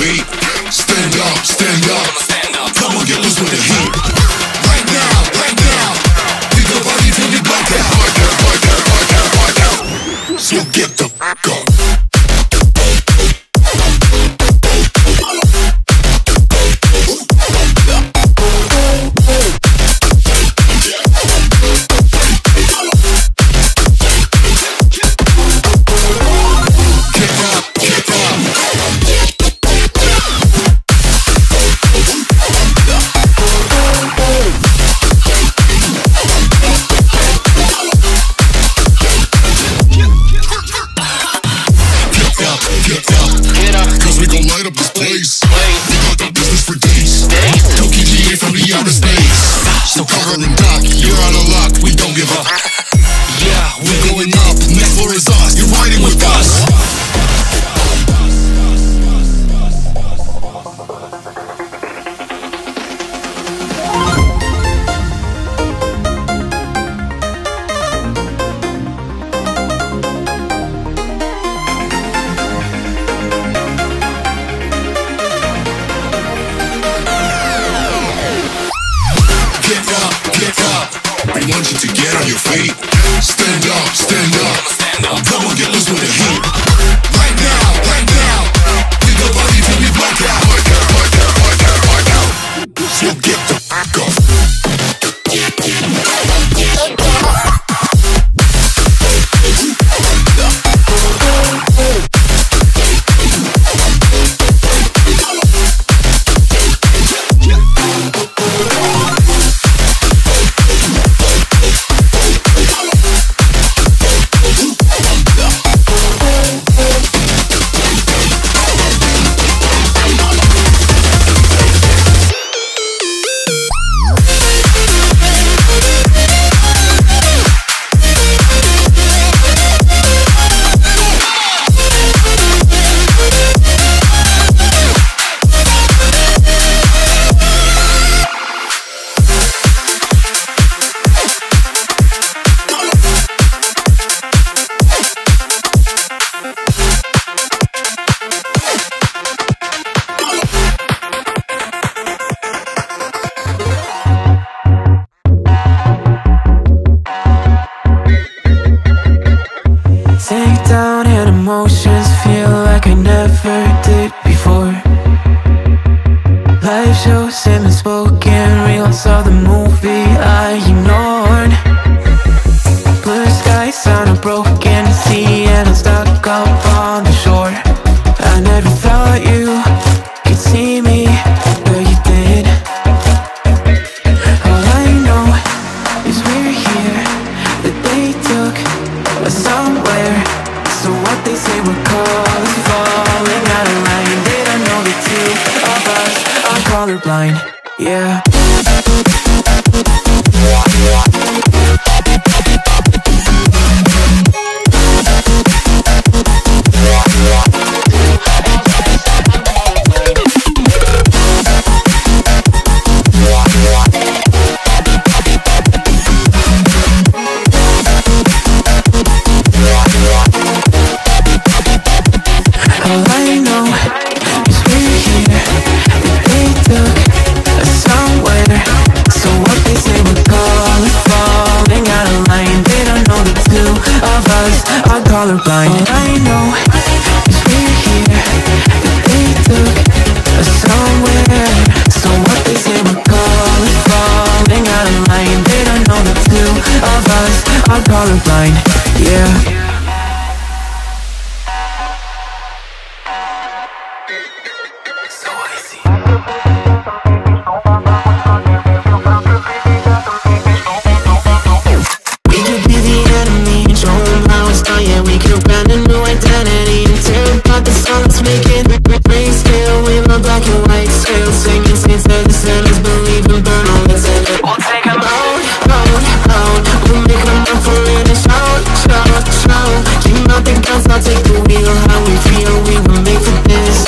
feet. Stand up, stand up. Come on, get loose with the heat. Right now, right now. Think the body till you black out. Black out, black out, black out, black out. So get the fuck up. So Carl and Doc, you're out of luck, we don't give up. Yeah, we're going up, next floor is us, you're riding with us. Get up, we want you to get on your feet. Stand up, stand up. Come on, get loose with the heat. Right now, right now. Get the body till you black out. Black out, black out, black out, black out. So get the fuck off. Take down and emotions feel like I never did before. Live shows and unspoken reels are the movie I ignored. Blue skies on a broken sea and I'm stuck up on the shore. I never thought you could see me, but you did. All I know is we're here, that they took us somewhere. So what they say we're called is falling out of line. They don't know the two of us are colorblind. Yeah. Colorblind. All I know is we're here, that they took us somewhere. So what they say we're called is falling out of line. They don't know the two of us are colorblind. Yeah. How we feel, we were made for this.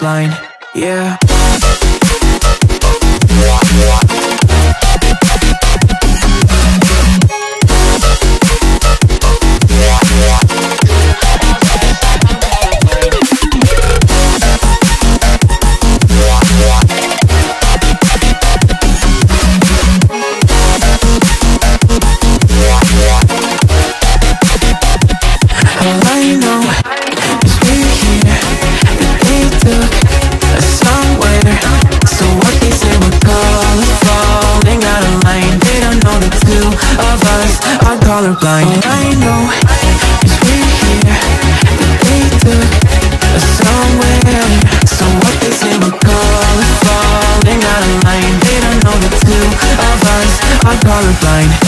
blind, yeah. Colorblind. All I know is we're here, that they took us somewhere. So what they say we're colorblind, they got a line, they don't know the two of us are colorblind.